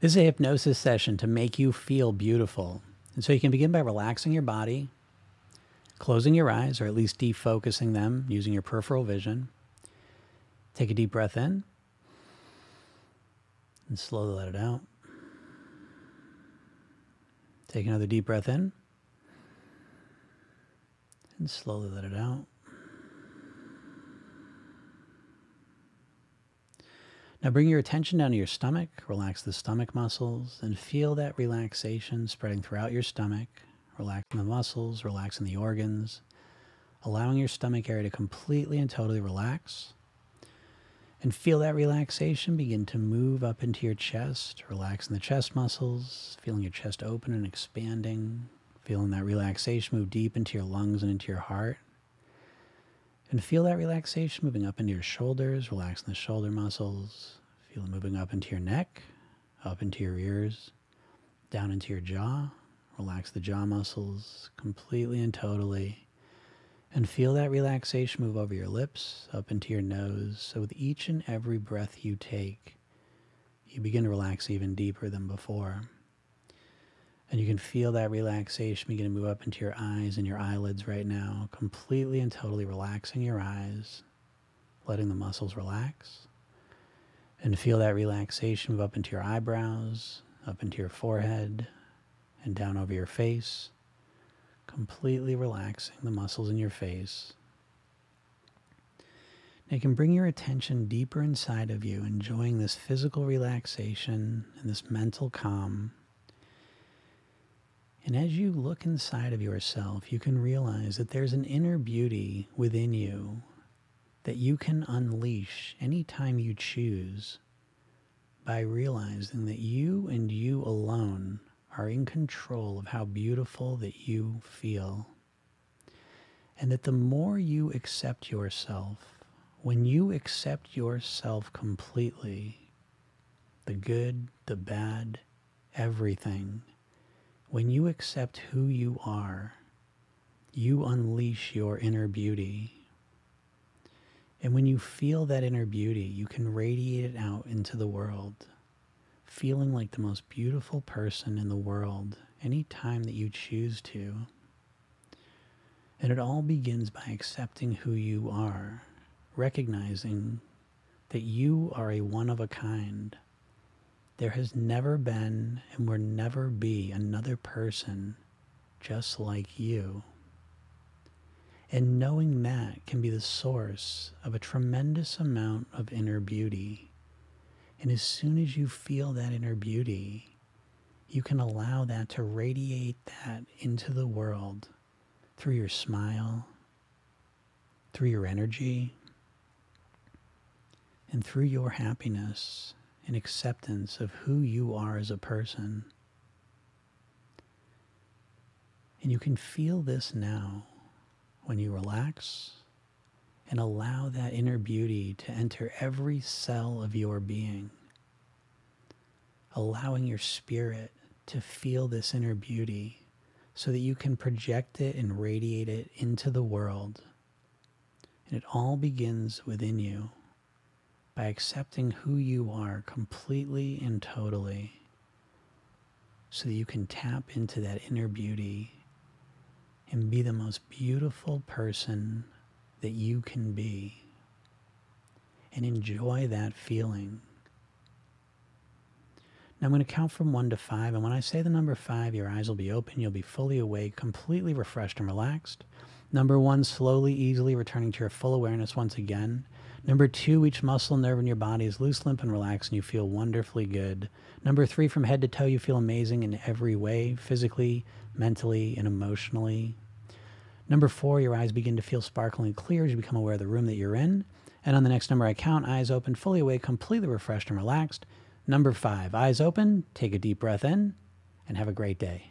This is a hypnosis session to make you feel beautiful. And so you can begin by relaxing your body, closing your eyes, or at least defocusing them using your peripheral vision. Take a deep breath in and slowly let it out. Take another deep breath in and slowly let it out. Now bring your attention down to your stomach, relax the stomach muscles, and feel that relaxation spreading throughout your stomach, relaxing the muscles, relaxing the organs, allowing your stomach area to completely and totally relax. And feel that relaxation begin to move up into your chest, relaxing the chest muscles, feeling your chest open and expanding, feeling that relaxation move deep into your lungs and into your heart. And feel that relaxation moving up into your shoulders, relaxing the shoulder muscles. Feel it moving up into your neck, up into your ears, down into your jaw. Relax the jaw muscles completely and totally. And feel that relaxation move over your lips, up into your nose. So with each and every breath you take, you begin to relax even deeper than before. And you can feel that relaxation begin to move up into your eyes and your eyelids right now, completely and totally relaxing your eyes, letting the muscles relax. And feel that relaxation move up into your eyebrows, up into your forehead, and down over your face, completely relaxing the muscles in your face. Now you can bring your attention deeper inside of you, enjoying this physical relaxation and this mental calm. And as you look inside of yourself, you can realize that there's an inner beauty within you that you can unleash anytime you choose by realizing that you and you alone are in control of how beautiful that you feel. And that the more you accept yourself, when you accept yourself completely, the good, the bad, everything, when you accept who you are, you unleash your inner beauty. And when you feel that inner beauty, you can radiate it out into the world, feeling like the most beautiful person in the world any time that you choose to. And it all begins by accepting who you are, recognizing that you are a one-of-a-kind. There has never been and will never be another person just like you. And knowing that can be the source of a tremendous amount of inner beauty. And as soon as you feel that inner beauty, you can allow that to radiate that into the world through your smile, through your energy, and through your happiness and acceptance of who you are as a person. And you can feel this now when you relax and allow that inner beauty to enter every cell of your being, allowing your spirit to feel this inner beauty so that you can project it and radiate it into the world. And it all begins within you, by accepting who you are completely and totally, so that you can tap into that inner beauty and be the most beautiful person that you can be, and enjoy that feeling. Now I'm going to count from 1 to 5, and when I say the number 5, your eyes will be open, you'll be fully awake, completely refreshed and relaxed. Number 1, slowly, easily returning to your full awareness once again. Number 2, each muscle and nerve in your body is loose, limp, and relaxed, and you feel wonderfully good. Number 3, from head to toe, you feel amazing in every way, physically, mentally, and emotionally. Number 4, your eyes begin to feel sparkling and clear as you become aware of the room that you're in. And on the next number I count, eyes open, fully awake, completely refreshed and relaxed. Number 5, eyes open, take a deep breath in, and have a great day.